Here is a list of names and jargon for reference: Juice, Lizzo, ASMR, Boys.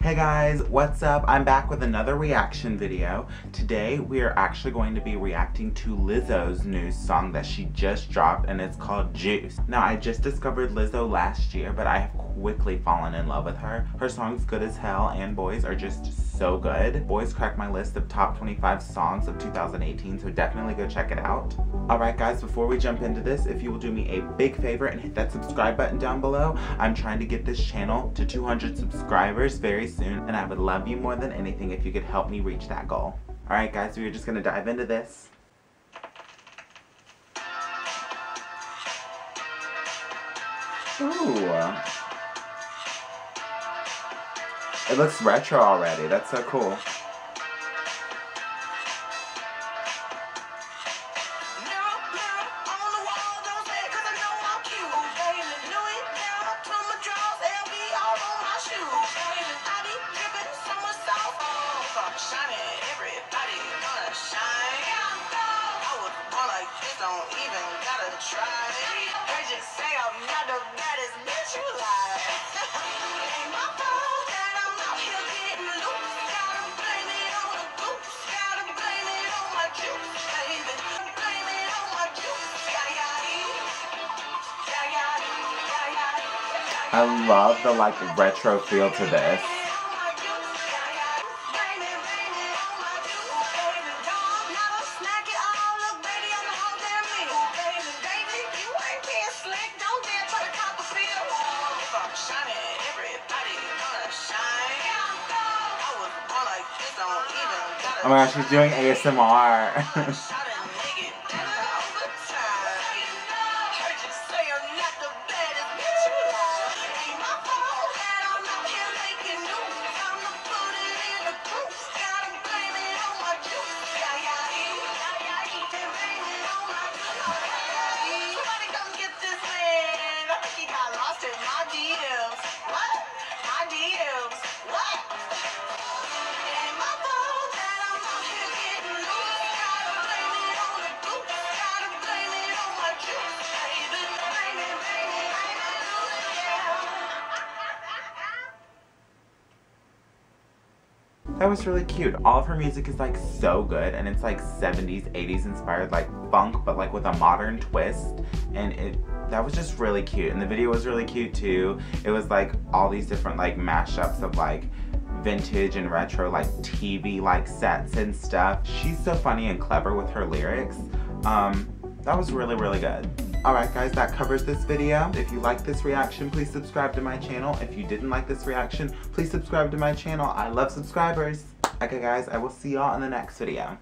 Hey guys, what's up? I'm back with another reaction video. Today we are actually going to be reacting to Lizzo's new song that she just dropped, and it's called Juice. Now, I just discovered Lizzo last year, but I have quickly fallen in love with her. Her songs Good as Hell and Boys are just so good. Boys cracked my list of top 25 songs of 2018, so definitely go check it out. Alright guys, before we jump into this, if you will do me a big favor and hit that subscribe button down below. I'm trying to get this channel to 200 subscribers very soon. And I would love you more than anything if you could help me reach that goal. Alright guys, we're just gonna dive into this. Ooh. It looks retro already, that's so cool. I love the like retro feel to this. Oh my gosh, she's doing ASMR. That was really cute. All of her music is like so good, and it's like 70s, 80s inspired, like funk, but like with a modern twist. And that was just really cute. And the video was really cute too. It was like all these different like mashups of like vintage and retro, like TV like sets and stuff. She's so funny and clever with her lyrics. That was really, really good. Alright guys, that covers this video. If you like this reaction, please subscribe to my channel. If you didn't like this reaction, please subscribe to my channel. I love subscribers. Okay guys, I will see y'all in the next video.